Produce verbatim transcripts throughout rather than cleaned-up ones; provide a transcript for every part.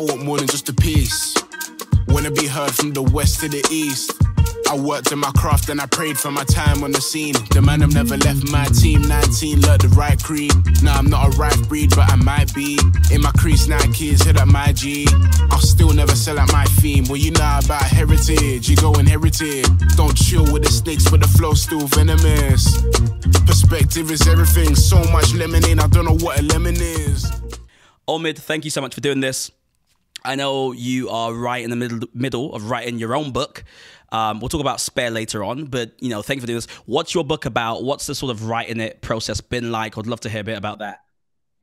I want more than just a piece. Wanna be heard from the west to the east. I worked in my craft and I prayed for my time on the scene. The man have never left my team. Nineteen, learned the right creed. Nah, I'm not a rife breed, but I might be. In my crease, Nikes, hit up my G. I'll still never sell out my theme. Well, you know about heritage, you go inherited. Don't chill with the snakes, but the flow's still venomous. Perspective is everything. So much lemonade, I don't know what a lemon is. Omid, thank you so much for doing this. I know you are right in the middle middle of writing your own book. Um, we'll talk about Spare later on, but you know, thank you for doing this. What's your book about? What's the sort of writing it process been like? I'd love to hear a bit about that.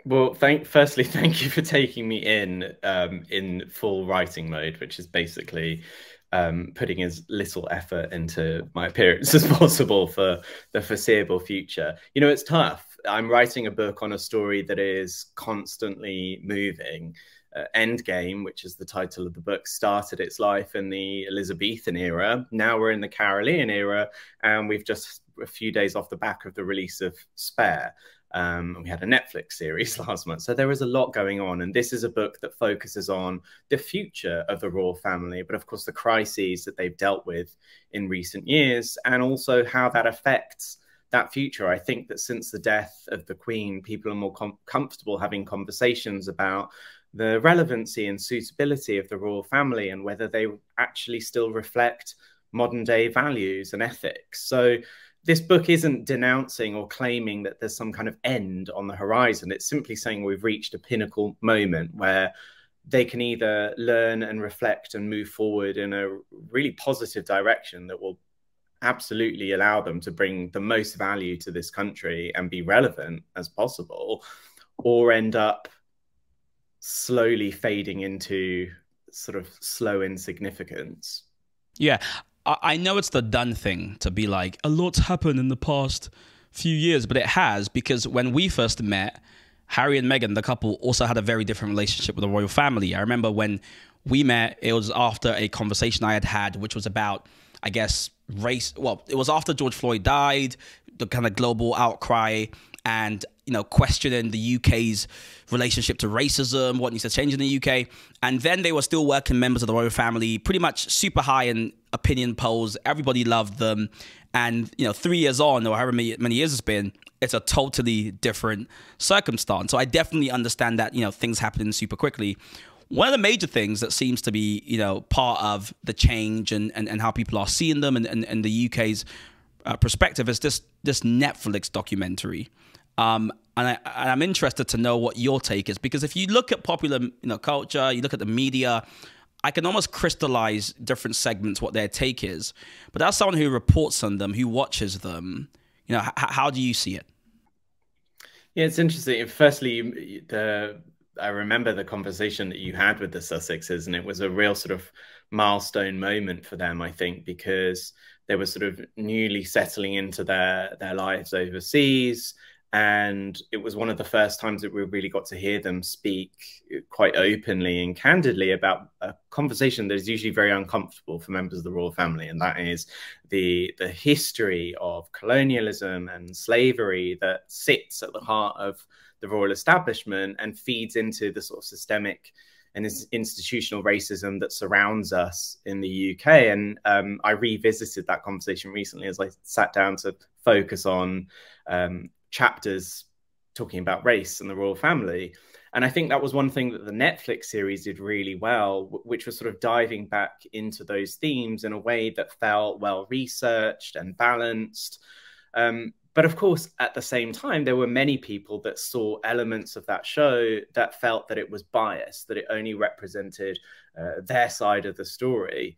Well, thank, firstly, thank you for taking me in um, in full writing mode, which is basically um, putting as little effort into my appearance as possible for the foreseeable future. You know, it's tough. I'm writing a book on a story that is constantly moving. Uh, Endgame, which is the title of the book, started its life in the Elizabethan era. Now we're in the Carolingian era, and we've just a few days off the back of the release of Spare. Um, we had a Netflix series last month. So there is a lot going on. And this is a book that focuses on the future of the royal family, but of course the crises that they've dealt with in recent years, and also how that affects that future. I think that since the death of the Queen, people are more com comfortable having conversations about the relevancy and suitability of the royal family and whether they actually still reflect modern day values and ethics. So this book isn't denouncing or claiming that there's some kind of end on the horizon. It's simply saying we've reached a pinnacle moment where they can either learn and reflect and move forward in a really positive direction that will absolutely allow them to bring the most value to this country and be relevant as possible, or end up slowly fading into sort of slow insignificance. Yeah, I, I know it's the done thing to be like, a lot's happened in the past few years, but it has, because when we first met, Harry and Meghan, the couple, also had a very different relationship with the royal family. I remember when we met, it was after a conversation I had had, which was about, I guess, race. Well, it was after George Floyd died, the kind of global outcry, and you know, questioning the U K's relationship to racism, what needs to change in the U K. And then they were still working members of the royal family, pretty much super high in opinion polls. Everybody loved them. And, you know, three years on, or however many, many years it's been, it's a totally different circumstance. So I definitely understand that, you know, things happening super quickly. One of the major things that seems to be, you know, part of the change and, and, and how people are seeing them and, and, and the U K's uh, perspective is this, this Netflix documentary. Um, and, I, and I'm interested to know what your take is, because if you look at popular you know, culture, you look at the media, I can almost crystallize different segments, what their take is. But as someone who reports on them, who watches them, you know, how do you see it? Yeah, it's interesting. Firstly, the, I remember the conversation that you had with the Sussexes, and it was a real sort of milestone moment for them, I think, because they were sort of newly settling into their, their lives overseas. And it was one of the first times that we really got to hear them speak quite openly and candidly about a conversation that is usually very uncomfortable for members of the royal family. And that is the, the history of colonialism and slavery that sits at the heart of the royal establishment and feeds into the sort of systemic and institutional racism that surrounds us in the U K. And um, I revisited that conversation recently as I sat down to focus on um, chapters talking about race and the royal family. And I think that was one thing that the Netflix series did really well, which was sort of diving back into those themes in a way that felt well researched and balanced. Um, but of course, at the same time, there were many people that saw elements of that show that felt that it was biased, that it only represented uh, their side of the story.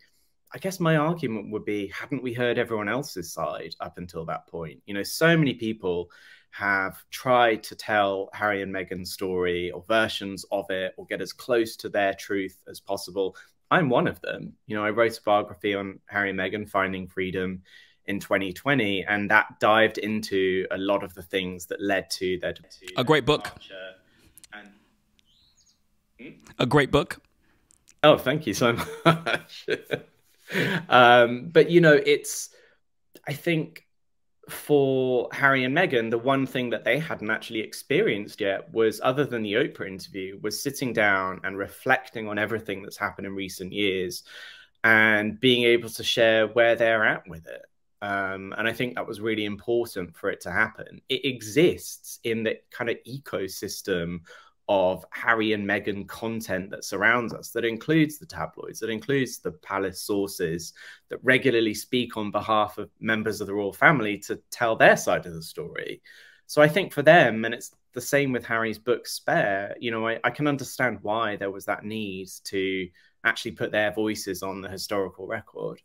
I guess my argument would be, hadn't we heard everyone else's side up until that point? You know, so many people have tried to tell Harry and Meghan's story or versions of it or get as close to their truth as possible. I'm one of them. You know, I wrote a biography on Harry and Meghan, Finding Freedom, in twenty twenty, and that dived into a lot of the things that led to their departure. A great book. And... Hmm? A great book. Oh, thank you so much. Um, but, you know, it's, I think for Harry and Meghan, the one thing that they hadn't actually experienced yet was, other than the Oprah interview, was sitting down and reflecting on everything that's happened in recent years and being able to share where they're at with it. Um, and I think that was really important for it to happen. It exists in the kind of ecosystem of Harry and Meghan content that surrounds us, that includes the tabloids, that includes the palace sources that regularly speak on behalf of members of the royal family to tell their side of the story. So I think for them, and it's the same with Harry's book Spare, you know, I, I can understand why there was that need to actually put their voices on the historical record.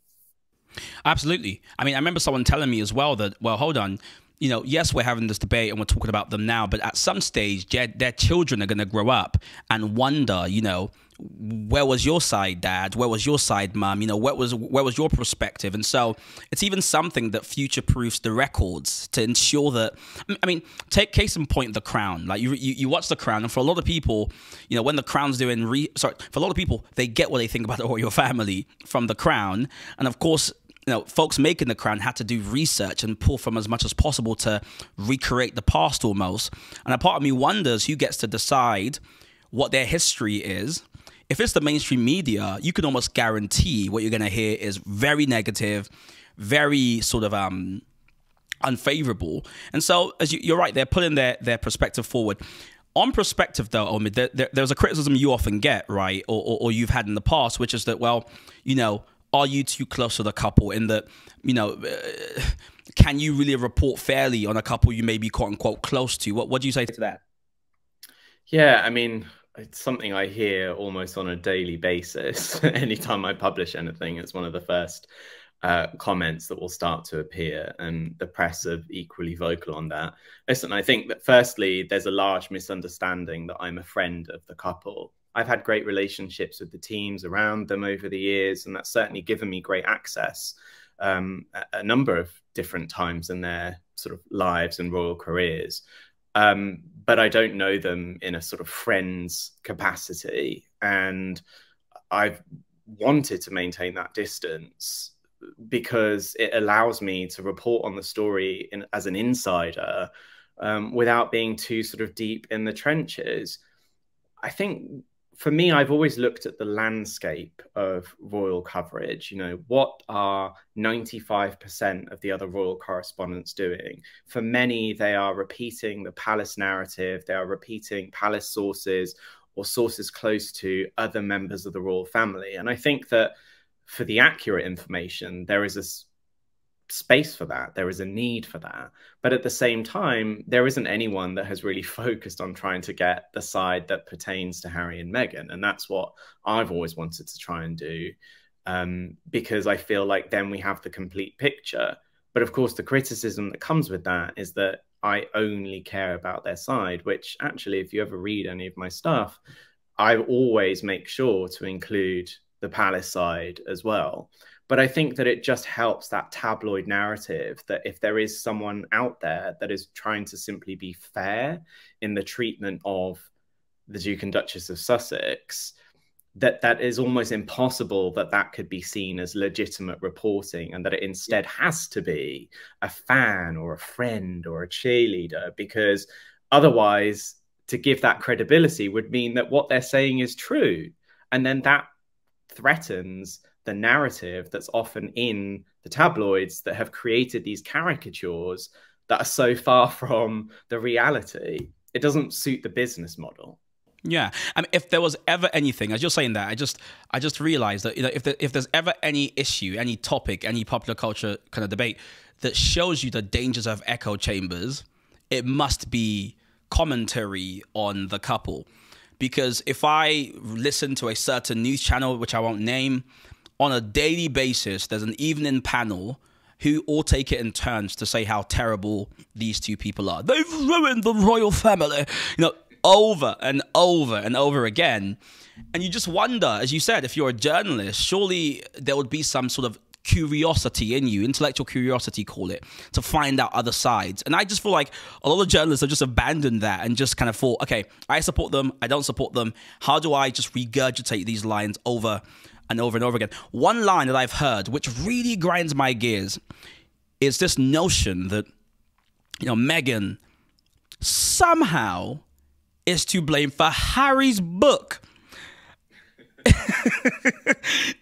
Absolutely. I mean, I remember someone telling me as well that, well, hold on, you know, yes, we're having this debate and we're talking about them now, but at some stage, their, their children are going to grow up and wonder, you know, where was your side, Dad? Where was your side, Mum? You know, where was where was your perspective? And so it's even something that future-proofs the records to ensure that. I mean, take case in point, The Crown. Like you, you, you watch The Crown, and for a lot of people, you know, when The Crown's doing re, sorry, for a lot of people, they get what they think about the royal family from The Crown, and of course, you know, folks making The Crown had to do research and pull from as much as possible to recreate the past almost. And a part of me wonders who gets to decide what their history is. If it's the mainstream media, you can almost guarantee what you're going to hear is very negative, very sort of um, unfavorable. And so, as you, you're right, they're putting their, their perspective forward. On perspective, though, Omid, there, there, there's a criticism you often get, right, or, or, or you've had in the past, which is that, well, you know, are you too close to the couple in that, you know, uh, can you really report fairly on a couple you may be quote unquote close to? What, what do you say to that? Yeah, I mean, it's something I hear almost on a daily basis. Anytime I publish anything, it's one of the first uh, comments that will start to appear, and the press are equally vocal on that. Listen, I think that firstly, there's a large misunderstanding that I'm a friend of the couple. I've had great relationships with the teams around them over the years, and that's certainly given me great access um, at a number of different times in their sort of lives and royal careers. Um, but I don't know them in a sort of friend's capacity, and I've wanted to maintain that distance because it allows me to report on the story in, as an insider um, without being too sort of deep in the trenches. I think for me, I've always looked at the landscape of royal coverage. You know, what are ninety-five percent of the other royal correspondents doing? For many, they are repeating the palace narrative. They are repeating palace sources or sources close to other members of the royal family. And I think that for the accurate information, there is a space for that. There is a need for that. But at the same time, there isn't anyone that has really focused on trying to get the side that pertains to Harry and Meghan. And that's what I've always wanted to try and do, um, because I feel like then we have the complete picture. But of course, the criticism that comes with that is that I only care about their side, which actually, if you ever read any of my stuff, I always make sure to include the palace side as well. But I think that it just helps that tabloid narrative that if there is someone out there that is trying to simply be fair in the treatment of the Duke and Duchess of Sussex, that that is almost impossible that that could be seen as legitimate reporting, and that it instead has to be a fan or a friend or a cheerleader, because otherwise to give that credibility would mean that what they're saying is true. And then that threatens the narrative that's often in the tabloids that have created these caricatures that are so far from the reality. It doesn't suit the business model. Yeah. I mean, if there was ever anything, as you're saying that, I just I just realized that, you know, if, there, if there's ever any issue, any topic, any popular culture kind of debate that shows you the dangers of echo chambers, it must be commentary on the couple. Because if I listen to a certain news channel, which I won't name, on a daily basis, there's an evening panel who all take it in turns to say how terrible these two people are. They've ruined the royal family, you know, over and over and over again. And you just wonder, as you said, if you're a journalist, surely there would be some sort of curiosity in you, intellectual curiosity, call it, to find out other sides. And I just feel like a lot of journalists have just abandoned that and just kind of thought, okay, I support them, I don't support them. How do I just regurgitate these lines over and over and over again? One line that I've heard, which really grinds my gears, is this notion that, you know, Meghan somehow is to blame for Harry's book.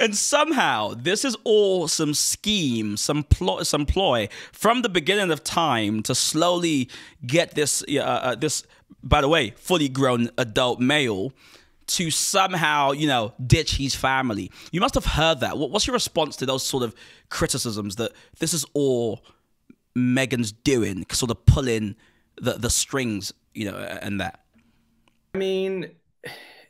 And somehow this is all some scheme, some plot, some ploy from the beginning of time to slowly get this, uh, uh, this, by the way, fully grown adult male to somehow, you know, ditch his family. You must have heard that. What's your response to those sort of criticisms that this is all Meghan's doing, sort of pulling the, the strings, you know, and that? I mean,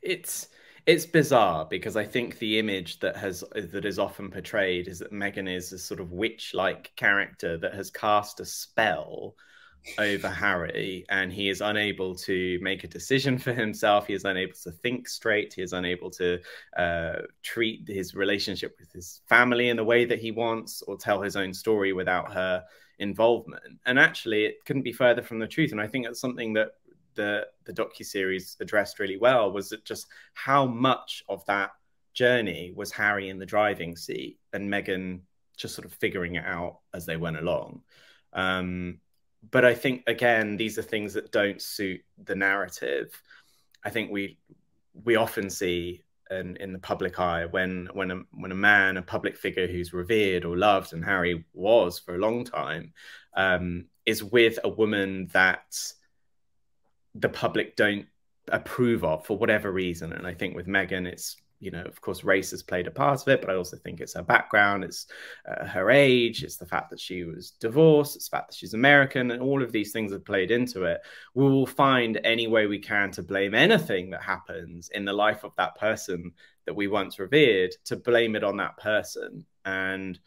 it's... It's bizarre because I think the image that has that is often portrayed is that Meghan is a sort of witch-like character that has cast a spell over Harry, and he is unable to make a decision for himself. He is unable to think straight. He is unable to uh, treat his relationship with his family in the way that he wants or tell his own story without her involvement. And actually, it couldn't be further from the truth. And I think that's something that the the docuseries addressed really well, was that just how much of that journey was Harry in the driving seat and Meghan just sort of figuring it out as they went along. Um, but I think, again, these are things that don't suit the narrative. I think we we often see in, in the public eye when, when, a, when a man, a public figure who's revered or loved, and Harry was for a long time, um, is with a woman that the public don't approve of for whatever reason. And I think with Meghan, it's, you know, of course, race has played a part of it, but I also think it's her background, it's uh, her age, it's the fact that she was divorced, it's the fact that she's American, and all of these things have played into it. We will find any way we can to blame anything that happens in the life of that person that we once revered, to blame it on that person. And,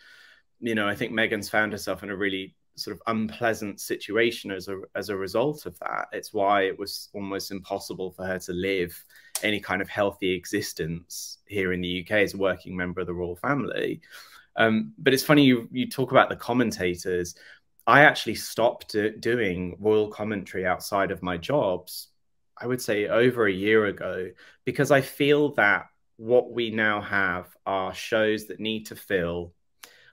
you know, I think Meghan's found herself in a really sort of unpleasant situation as a as a result of that. It's why it was almost impossible for her to live any kind of healthy existence here in the U K as a working member of the royal family. Um, but it's funny, you, you talk about the commentators. I actually stopped doing royal commentary outside of my jobs, I would say over a year ago, because I feel that what we now have are shows that need to fill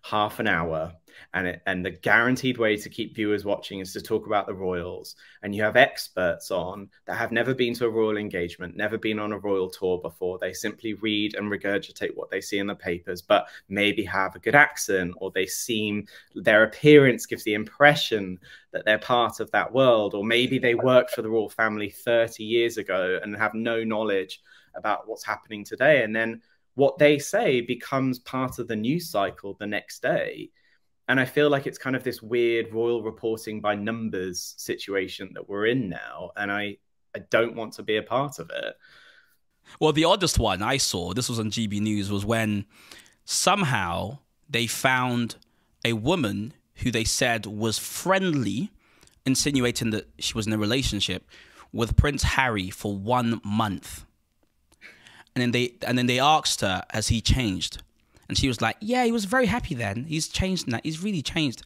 half an hour, and it, and the guaranteed way to keep viewers watching is to talk about the royals, and you have experts on that have never been to a royal engagement, never been on a royal tour before. They simply read and regurgitate what they see in the papers, but maybe have a good accent, or they seem, their appearance gives the impression that they're part of that world, or maybe they worked for the royal family thirty years ago and have no knowledge about what's happening today. And then what they say becomes part of the news cycle the next day. And I feel like it's kind of this weird royal reporting by numbers situation that we're in now. And I, I don't want to be a part of it. Well, the oddest one I saw, this was on G B News, was when somehow they found a woman who they said was friendly, insinuating that she was in a relationship with Prince Harry for one month. And then they and then they asked her, has he changed? And she was like, yeah, he was very happy then. He's changed now. He's really changed.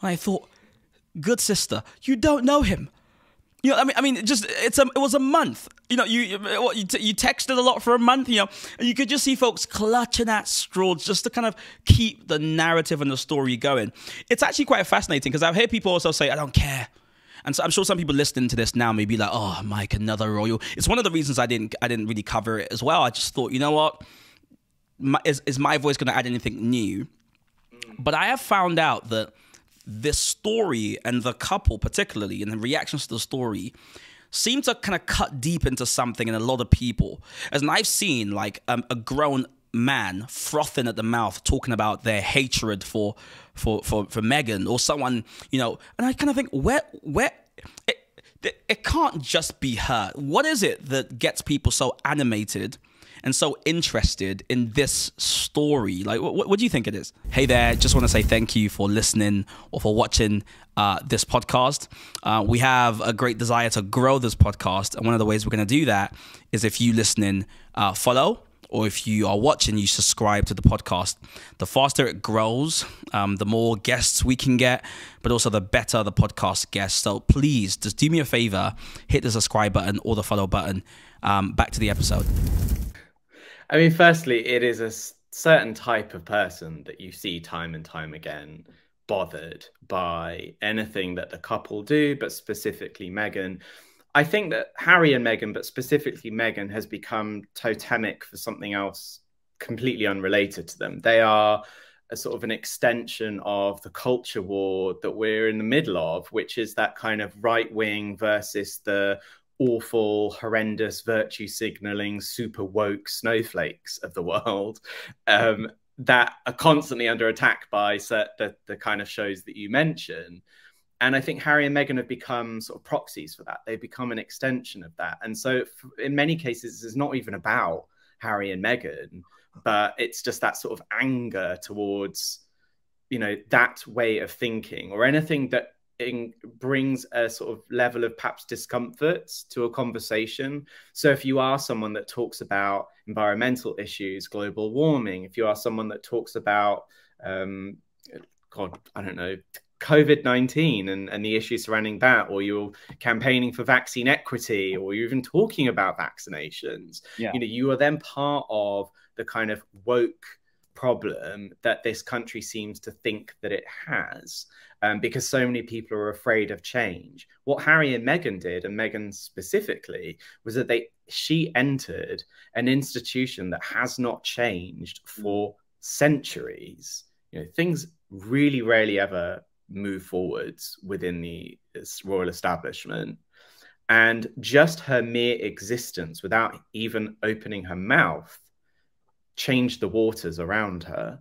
And I thought, good sister, you don't know him. You know, I mean, I mean, it just it's a, it was a month. You know, you you, t you texted a lot for a month. You know, and you could just see folks clutching at straws just to kind of keep the narrative and the story going. It's actually quite fascinating because I've heard people also say, I don't care. And so I'm sure some people listening to this now may be like, oh, Mike, another royal. It's one of the reasons I didn't I didn't really cover it as well. I just thought, you know what, my, is, is my voice going to add anything new? But I have found out that this story and the couple particularly and the reactions to the story seem to kind of cut deep into something in a lot of people. As and I've seen like um, a grown man frothing at the mouth talking about their hatred for for for for Meghan or someone, you know, and I kind of think where where it, it it can't just be her. What is it that gets people so animated and so interested in this story? Like, what, what do you think it is? Hey there, just want to say thank you for listening or for watching uh, this podcast. Uh, we have a great desire to grow this podcast, and one of the ways we're going to do that is if you listening uh, follow. Or if you are watching, you subscribe to the podcast. The faster it grows, um, the more guests we can get, but also the better the podcast gets. So please, just do me a favor, hit the subscribe button or the follow button. Um, back to the episode. I mean, firstly, it is a certain type of person that you see time and time again bothered by anything that the couple do, but specifically Meghan. I think that Harry and Meghan, but specifically Meghan, has become totemic for something else completely unrelated to them. They are a sort of an extension of the culture war that we're in the middle of, which is that kind of right wing versus the awful, horrendous, virtue signaling, super woke snowflakes of the world um, that are constantly under attack by the, the kind of shows that you mention. And I think Harry and Meghan have become sort of proxies for that. They've become an extension of that. And so in many cases, it's not even about Harry and Meghan, but it's just that sort of anger towards, you know, that way of thinking or anything that in, brings a sort of level of perhaps discomfort to a conversation. So if you are someone that talks about environmental issues, global warming, if you are someone that talks about, um, God, I don't know, COVID nineteen and, and the issues surrounding that, or you're campaigning for vaccine equity, or you're even talking about vaccinations, yeah. you know, you are then part of the kind of woke problem that this country seems to think that it has, um, because so many people are afraid of change. What Harry and Meghan did, and Meghan specifically, was that they she entered an institution that has not changed for centuries. You know, things really rarely ever move forwards within the royal establishment. And just her mere existence, without even opening her mouth, changed the waters around her.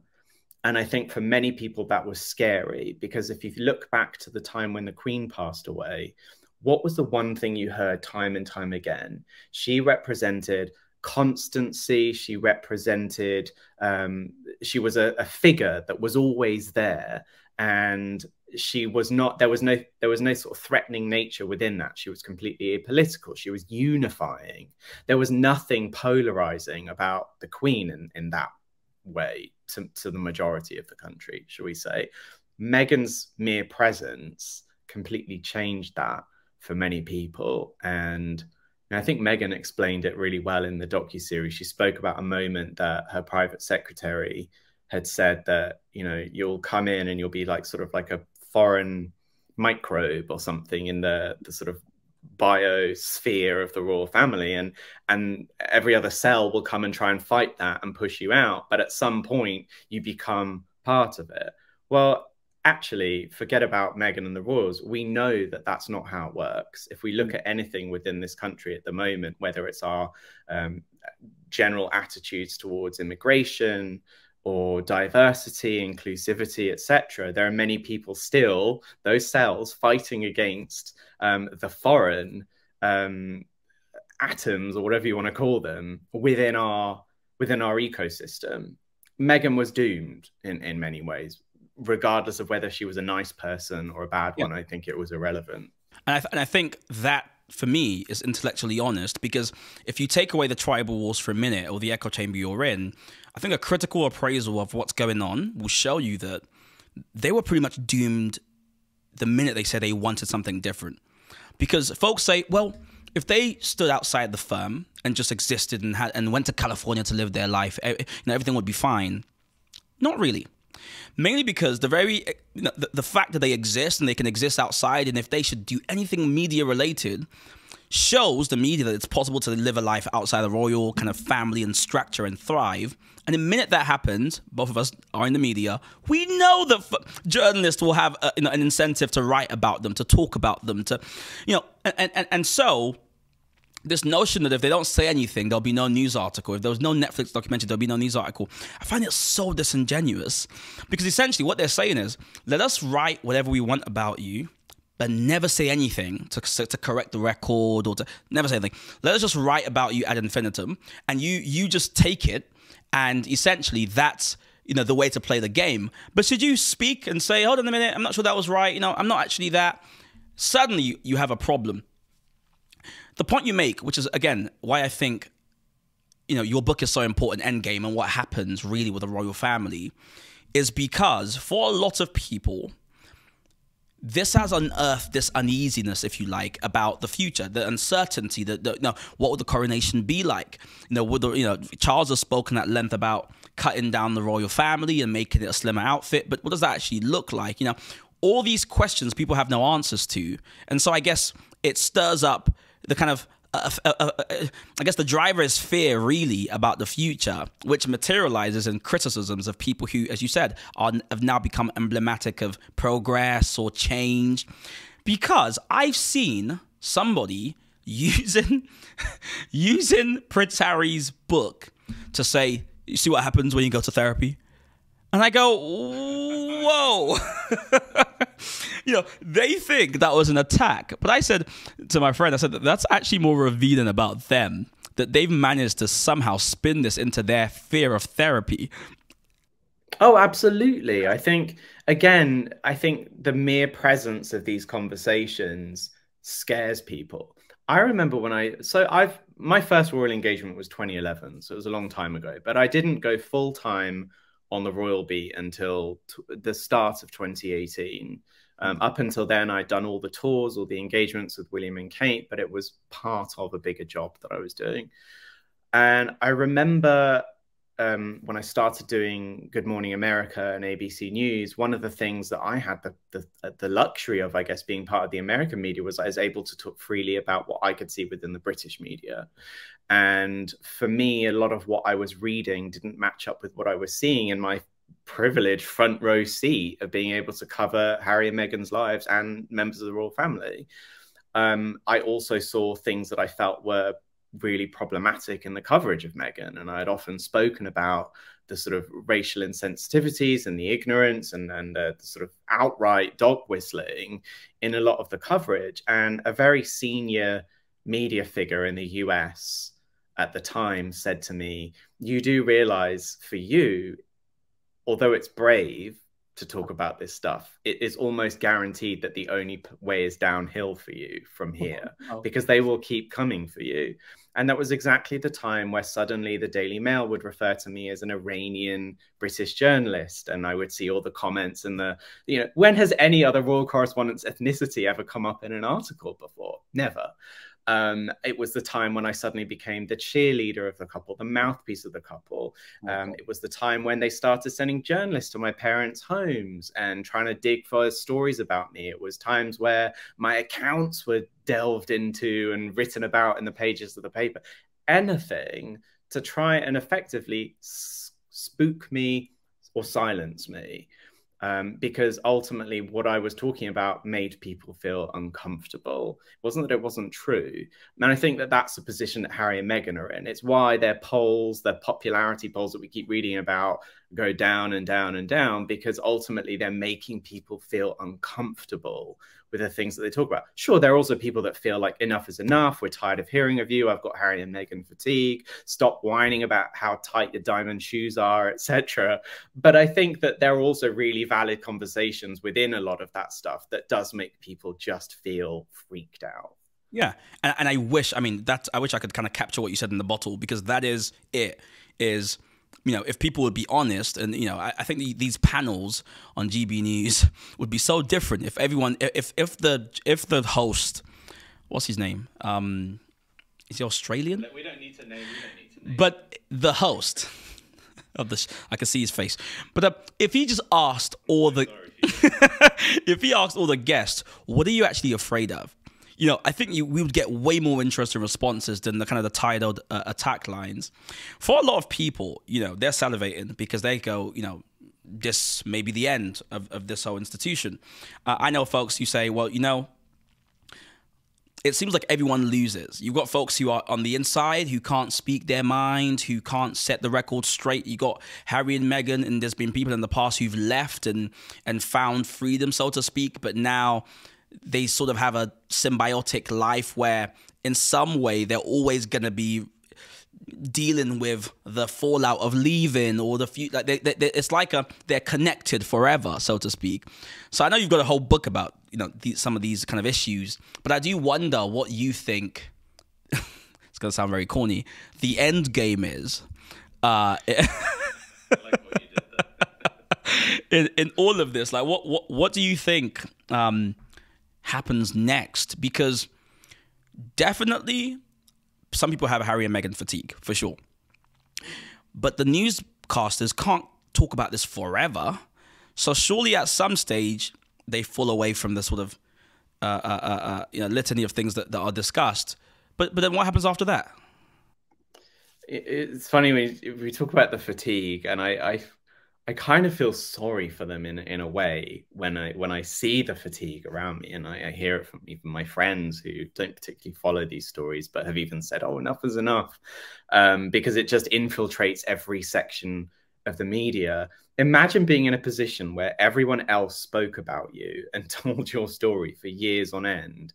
And I think for many people that was scary, because if you look back to the time when the Queen passed away, what was the one thing you heard time and time again? She represented constancy. She represented, um, she was a, a figure that was always there. And she was not, there was no, there was no sort of threatening nature within that. She was completely apolitical. She was unifying. There was nothing polarizing about the Queen in, in that way to, to the majority of the country, shall we say. Meghan's mere presence completely changed that for many people. And I think Meghan explained it really well in the docuseries. She spoke about a moment that her private secretary had said that, you know, you'll come in and you'll be like sort of like a foreign microbe or something in the, the sort of biosphere of the royal family, and and every other cell will come and try and fight that and push you out. But at some point you become part of it. Well, actually, forget about Meghan and the royals. We know that that's not how it works. If we look at anything within this country at the moment, whether it's our um, general attitudes towards immigration, or diversity, inclusivity, et cetera, there are many people still, those cells, fighting against um, the foreign um, atoms, or whatever you want to call them, within our within our ecosystem. Meghan was doomed in in many ways, regardless of whether she was a nice person or a bad yeah. one. I think it was irrelevant. And I, th and I think that, for me, is intellectually honest, because if you take away the tribal wars for a minute or the echo chamber you're in, I think a critical appraisal of what's going on will show you that they were pretty much doomed the minute they said they wanted something different. Because folks say, well, if they stood outside the firm and just existed and had and went to California to live their life, you know, everything would be fine. Not really. Mainly because the very you know, the, the fact that they exist and they can exist outside, and if they should do anything media related, shows the media that it's possible to live a life outside the royal kind of family and structure and thrive. And the minute that happens, both of us are in the media, we know that f journalists will have a, you know, an incentive to write about them, to talk about them, to, you know, and, and, and so this notion that if they don't say anything, there'll be no news article. If there was no Netflix documentary, there'll be no news article. I find it so disingenuous, because essentially what they're saying is, let us write whatever we want about you, but never say anything to, to correct the record or to never say anything. Let us just write about you ad infinitum, and you you just take it, and essentially that's you know the way to play the game. But should you speak and say, hold on a minute, I'm not sure that was right. You know, I'm not actually that. Suddenly you, you have a problem. The point you make, which is again why I think you know your book is so important, Endgame, and what happens really with the royal family, is because for a lot of people, this has unearthed this uneasiness, if you like, about the future, the uncertainty, that, you know, what would the coronation be like? You know, would the, you know, Charles has spoken at length about cutting down the royal family and making it a slimmer outfit, but what does that actually look like? You know, all these questions people have no answers to, and so I guess it stirs up the kind of Uh, uh, uh, uh, I guess the driver is fear, really, about the future, which materializes in criticisms of people who, as you said, are, have now become emblematic of progress or change. Because I've seen somebody using using Prince Harry's book to say, you see what happens when you go to therapy? And I go, whoa. You know, they think that was an attack. But I said to my friend, I said, that that's actually more revealing about them, that they've managed to somehow spin this into their fear of therapy. Oh, absolutely. I think, again, I think the mere presence of these conversations scares people. I remember when I, so I've, my first royal engagement was twenty eleven. So it was a long time ago, but I didn't go full time on the royal beat until t the start of twenty eighteen. Um, up until then, I'd done all the tours, all the engagements with William and Kate, but it was part of a bigger job that I was doing. And I remember um, when I started doing Good Morning America and A B C News, one of the things that I had the, the, the luxury of, I guess, being part of the American media was I was able to talk freely about what I could see within the British media. And for me, a lot of what I was reading didn't match up with what I was seeing in my privileged front row seat of being able to cover Harry and Meghan's lives and members of the royal family. Um, I also saw things that I felt were really problematic in the coverage of Meghan. And I had often spoken about the sort of racial insensitivities and the ignorance and, and uh, the sort of outright dog whistling in a lot of the coverage. And a very senior media figure in the U S at the time said to me, you do realize for you, although it's brave to talk about this stuff, it is almost guaranteed that the only way is downhill for you from here, oh, because they will keep coming for you. And that was exactly the time where suddenly the Daily Mail would refer to me as an Iranian British journalist. And I would see all the comments and the, you know, when has any other royal correspondent's ethnicity ever come up in an article before? Never. Um, it was the time when I suddenly became the cheerleader of the couple, the mouthpiece of the couple. Um, it was the time when they started sending journalists to my parents' homes and trying to dig for stories about me. It was times where my accounts were delved into and written about in the pages of the paper. Anything to try and effectively spook me or silence me. Um, because ultimately what I was talking about made people feel uncomfortable. It wasn't that it wasn't true. And I think that that's the position that Harry and Meghan are in. It's why their polls, their popularity polls that we keep reading about go down and down and down, because ultimately they're making people feel uncomfortable with the things that they talk about. Sure, there are also people that feel like enough is enough. We're tired of hearing of you. I've got Harry and Meghan fatigue. Stop whining about how tight your diamond shoes are, et cetera. But I think that there are also really valid conversations within a lot of that stuff that does make people just feel freaked out. Yeah, and, and I wish, I mean, that's, I wish I could kind of capture what you said in the bottle, because that is it, is, you know, if people would be honest, and, you know, I, I think the, these panels on G B News would be so different if everyone, if if the if the host, what's his name? Um, is he Australian? We don't need to name, we don't need to name. But the host of this, I can see his face. But uh, if he just asked all the, if he asked all the guests, what are you actually afraid of? You know, I think you, we would get way more interesting responses than the kind of the titled uh, attack lines. For a lot of people, you know, they're salivating because they go, you know, this may be the end of, of this whole institution. Uh, I know folks who say, well, you know, it seems like everyone loses. You've got folks who are on the inside, who can't speak their mind, who can't set the record straight. You've got Harry and Meghan, and there's been people in the past who've left and, and found freedom, so to speak, but now they sort of have a symbiotic life where in some way they're always going to be dealing with the fallout of leaving or the few, like they, they, it's like a, they're connected forever, so to speak. So I know you've got a whole book about, you know, these, some of these kind of issues, but I do wonder what you think, it's going to sound very corny, the end game is. Uh, I like what you did there. in, in all of this? Like, what what what do you think um, happens next? Because definitely, some people have Harry and Meghan fatigue for sure, but the newscasters can't talk about this forever. So surely, at some stage, they fall away from the sort of uh, uh, uh, you know, litany of things that, that are discussed. But but then, what happens after that? It's funny when we talk about the fatigue, and I, I, I kind of feel sorry for them in in a way when I when I see the fatigue around me, and I, I hear it from even my friends who don't particularly follow these stories, but have even said, "Oh, enough is enough," um, because it just infiltrates every section of the media. Imagine being in a position where everyone else spoke about you and told your story for years on end.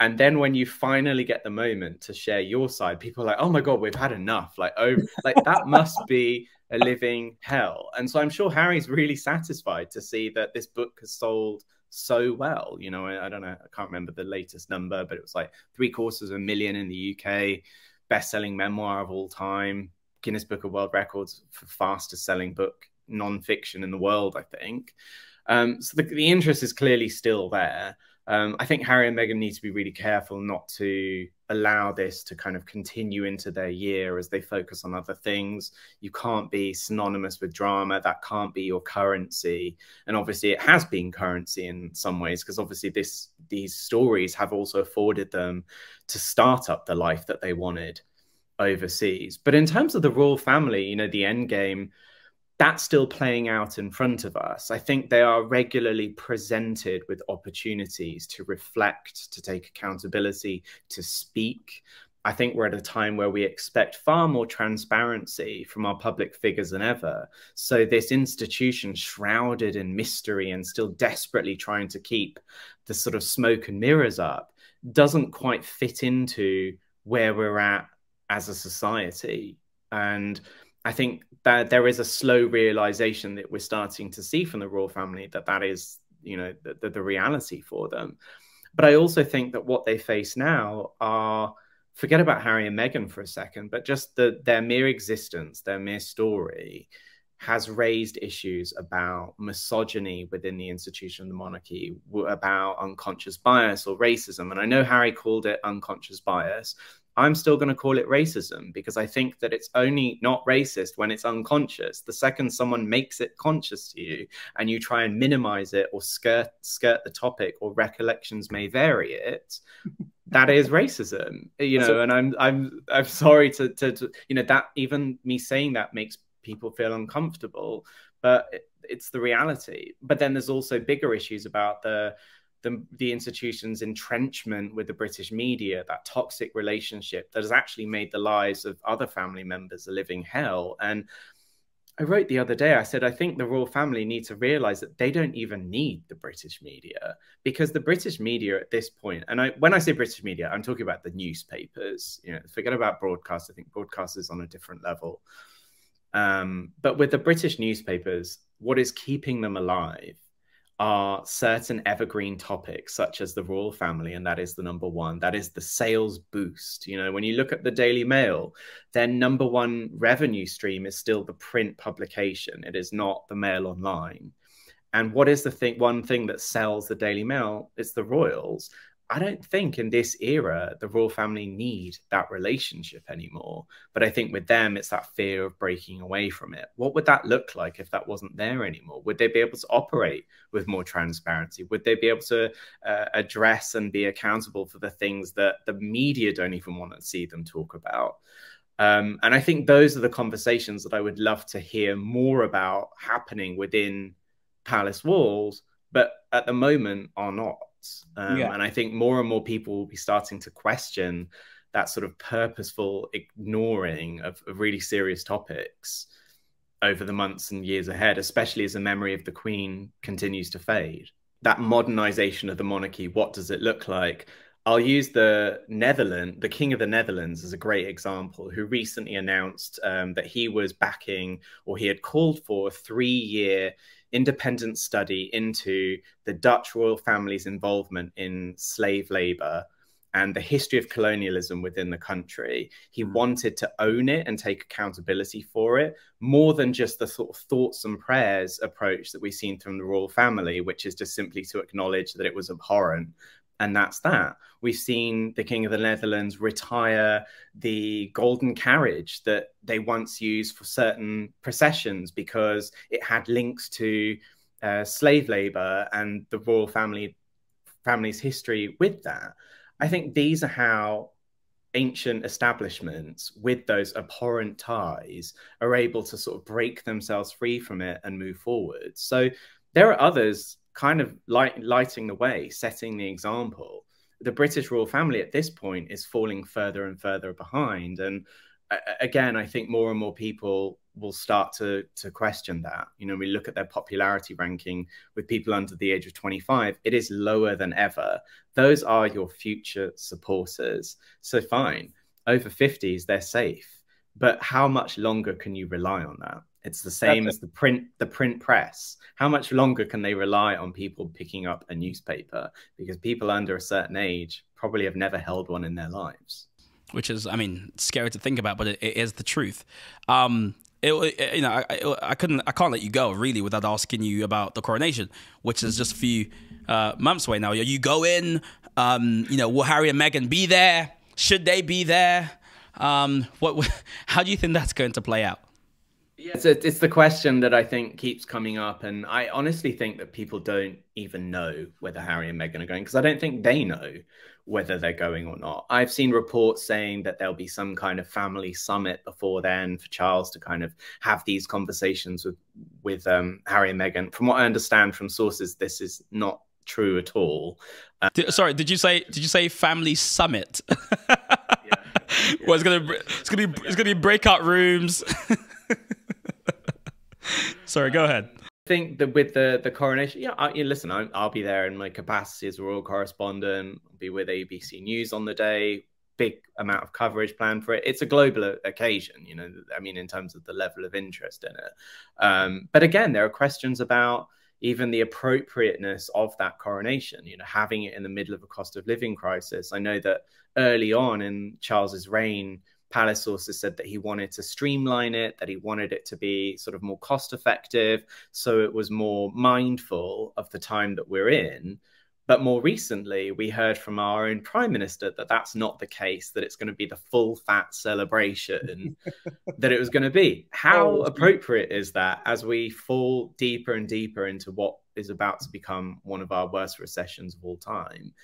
And then when you finally get the moment to share your side, people are like, oh my God, we've had enough. Like, oh, like that must be a living hell. And so I'm sure Harry's really satisfied to see that this book has sold so well. You know, I, I don't know, I can't remember the latest number, but it was like three quarters of a million in the U K, best-selling memoir of all time, Guinness Book of World Records for fastest selling book, non-fiction in the world, I think. Um, so the, the interest is clearly still there. Um, I think Harry and Meghan need to be really careful not to allow this to kind of continue into their year as they focus on other things. You can't be synonymous with drama. That can't be your currency. And obviously it has been currency in some ways, because obviously this, these stories have also afforded them to start up the life that they wanted overseas. But in terms of the royal family, you know, the end game, that's still playing out in front of us. I think they are regularly presented with opportunities to reflect, to take accountability, to speak. I think we're at a time where we expect far more transparency from our public figures than ever. So this institution shrouded in mystery and still desperately trying to keep the sort of smoke and mirrors up doesn't quite fit into where we're at as a society. And I think that there is a slow realization that we're starting to see from the royal family that that is, you know, the, the reality for them. But I also think that what they face now are, forget about Harry and Meghan for a second, but just the, their mere existence, their mere story has raised issues about misogyny within the institution of the monarchy, about unconscious bias or racism. And I know Harry called it unconscious bias. I'm still going to call it racism, because I think that it's only not racist when it's unconscious. The second someone makes it conscious to you and you try and minimize it or skirt skirt the topic or recollections may vary it, that is racism, you know. So, and I'm I'm I'm sorry to, to to you know, that even me saying that makes people feel uncomfortable, but it, it's the reality. But then there's also bigger issues about the The, the institution's entrenchment with the British media, that toxic relationship that has actually made the lives of other family members a living hell. And I wrote the other day, I said, I think the royal family need to realize that they don't even need the British media, because the British media at this point, and I, when I say British media, I'm talking about the newspapers, you know, forget about broadcast. I think broadcast is on a different level. Um, but with the British newspapers, what is keeping them alive are certain evergreen topics such as the royal family, and that is the number one. That is the sales boost. You know, when you look at the Daily Mail, their number one revenue stream is still the print publication. It is not the Mail Online. And what is the thing, one thing that sells the Daily Mail? It's the royals. I don't think in this era the royal family need that relationship anymore. But I think with them, it's that fear of breaking away from it. What would that look like if that wasn't there anymore? Would they be able to operate with more transparency? Would they be able to uh, address and be accountable for the things that the media don't even want to see them talk about? Um, and I think those are the conversations that I would love to hear more about happening within palace walls, but at the moment are not. Um, yeah. And I think more and more people will be starting to question that sort of purposeful ignoring of, of really serious topics over the months and years ahead, especially as the memory of the Queen continues to fade. That modernization of the monarchy, what does it look like? I'll use the Netherlands, the King of the Netherlands as a great example, who recently announced um, that he was backing, or he had called for, a three-year independent study into the Dutch royal family's involvement in slave labor and the history of colonialism within the country. He wanted to own it and take accountability for it, more than just the sort of thoughts and prayers approach that we've seen from the royal family, which is just simply to acknowledge that it was abhorrent. And that's that. We've seen the King of the Netherlands retire the golden carriage that they once used for certain processions because it had links to uh, slave labor and the royal family family's history with that. I think these are how ancient establishments with those abhorrent ties are able to sort of break themselves free from it and move forward. So there are others kind of light, lighting the way, setting the example. The British royal family at this point is falling further and further behind. And again, I think more and more people will start to, to question that. You know, we look at their popularity ranking with people under the age of twenty-five, it is lower than ever. Those are your future supporters. So fine, over fifties, they're safe. But how much longer can you rely on that? It's the same okay. as the print, the print press. How much longer can they rely on people picking up a newspaper? Because people under a certain age probably have never held one in their lives. Which is, I mean, scary to think about, but it, it is the truth. Um, It, it, you know, I, it, I couldn't, I can't let you go really without asking you about the coronation, which is just a few uh, months away now. You go in, um, you know, will Harry and Meghan be there? Should they be there? Um, what? How do you think that's going to play out? Yeah, it's, a, it's the question that I think keeps coming up, and I honestly think that people don't even know whether Harry and Meghan are going, because I don't think they know whether they're going or not. I've seen reports saying that there'll be some kind of family summit before then for Charles to kind of have these conversations with, with um, Harry and Meghan. From what I understand from sources, this is not true at all. Uh, did, sorry, did you say did you say family summit? yeah. Yeah. Well, it's gonna it's gonna be it's gonna be breakout rooms. Sorry, go ahead. I think that with the the coronation, yeah, I, you listen, I, I'll be there in my capacity as a royal correspondent. I'll be with A B C News on the day. Big amount of coverage planned for it. It's a global occasion, you know, I mean, in terms of the level of interest in it. Um, but again, there are questions about even the appropriateness of that coronation, you know, having it in the middle of a cost of living crisis. I know that early on in Charles's reign, palace sources said that he wanted to streamline it, that he wanted it to be sort of more cost effective, so it was more mindful of the time that we're in. But more recently, we heard from our own Prime Minister that that's not the case, that it's going to be the full fat celebration that it was going to be. How oh, appropriate is that as we fall deeper and deeper into what is about to become one of our worst recessions of all time?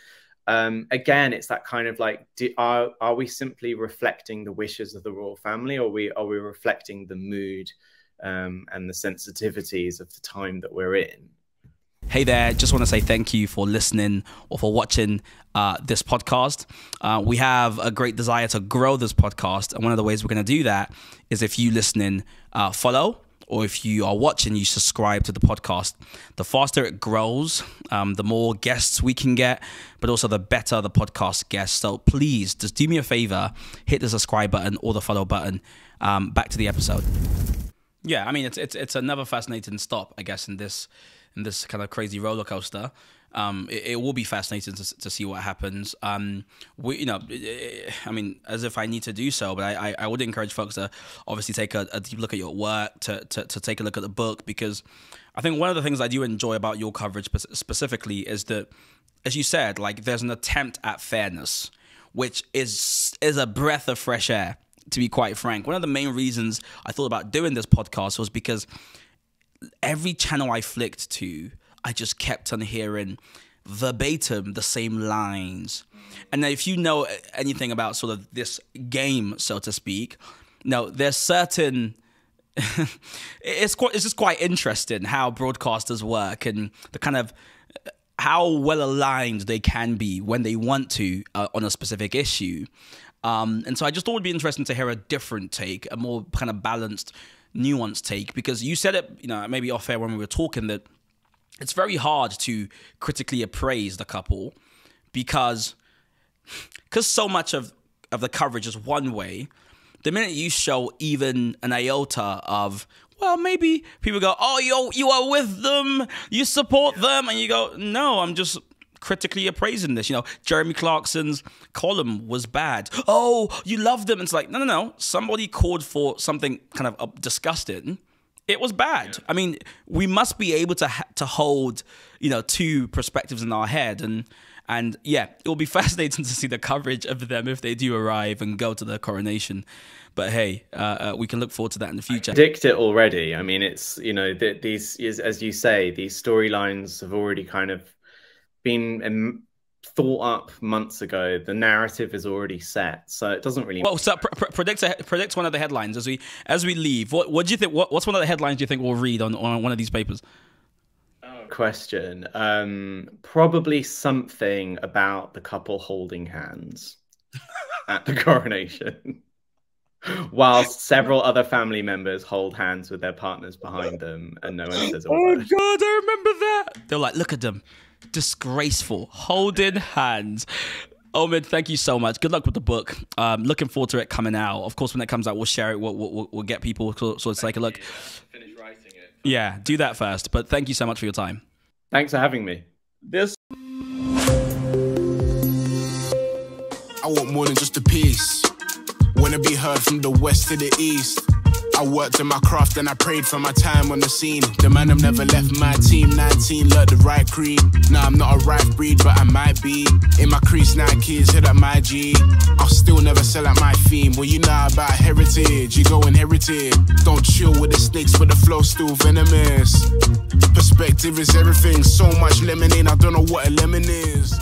Um, again, it's that kind of like, do, are, are we simply reflecting the wishes of the royal family, or are we, are we reflecting the mood um, and the sensitivities of the time that we're in? Hey there, just want to say thank you for listening or for watching uh, this podcast. Uh, we have a great desire to grow this podcast. And one of the ways we're going to do that is if you listening, uh, follow. Or if you are watching, you subscribe to the podcast. The faster it grows, um, the more guests we can get, but also the better the podcast gets. So please, just do me a favor, hit the subscribe button or the follow button. Um, back to the episode. Yeah, I mean, it's it's it's another fascinating stop, I guess, in this in this kind of crazy roller coaster. Um, it, it will be fascinating to, to see what happens. Um, we, you know, I mean, as if I need to do so, but I, I, I would encourage folks to obviously take a, a deep look at your work, to, to, to take a look at the book, because I think one of the things I do enjoy about your coverage specifically is that, as you said, like there's an attempt at fairness, which is is a breath of fresh air, to be quite frank. One of the main reasons I thought about doing this podcast was because every channel I flicked to, I just kept on hearing verbatim the same lines. And if you know anything about sort of this game, so to speak, now there's certain, it's quite, it's just quite interesting how broadcasters work and the kind of how well aligned they can be when they want to uh, on a specific issue. Um, and so I just thought it would be interesting to hear a different take, a more kind of balanced, nuanced take, because you said it, you know, maybe off air when we were talking that it's very hard to critically appraise the couple because because so much of, of the coverage is one way. The minute you show even an iota of, well, maybe people go, oh, you you are with them, you support them. And you go, no, I'm just critically appraising this. You know, Jeremy Clarkson's column was bad. Oh, you love them. It's like, no, no, no. Somebody called for something kind of disgusting. It was bad. Yeah. I mean, we must be able to ha to hold, you know, two perspectives in our head. And, and yeah, it will be fascinating to see the coverage of them if they do arrive and go to the coronation. But hey, uh, uh, we can look forward to that in the future. I predict it already. I mean, it's, you know, th these, is, as you say, these storylines have already kind of been um, thought up months ago. The narrative is already set, so it doesn't really. Well, so pr pr predict a, predict one of the headlines as we as we leave. What what do you think? What, what's one of the headlines do you think we'll read on on one of these papers? Oh, question. Um, probably something about the couple holding hands at the coronation. Whilst several other family members hold hands with their partners behind them and no one says a word. Oh, God, I remember that. They're like, look at them. Disgraceful. Holding hands. Omid, thank you so much. Good luck with the book. Um, looking forward to it coming out. Of course, when it comes out, we'll share it. We'll, we'll, we'll get people to sort of take a look. Yeah, finish writing it. Yeah, do that first. But thank you so much for your time. Thanks for having me. This. I want more than just a piece. Wanna be heard from the west to the east. I worked in my craft and I prayed for my time on the scene. The man I've never left my team. nineteen, learned the right creed. Nah, I'm not a rife breed, but I might be. In my crease, nine kids, hit up my G. I'll still never sell out my theme. Well, you know about heritage, you go inherited. Don't chill with the snakes, but the flow still venomous. Perspective is everything, so much lemonade, I don't know what a lemon is.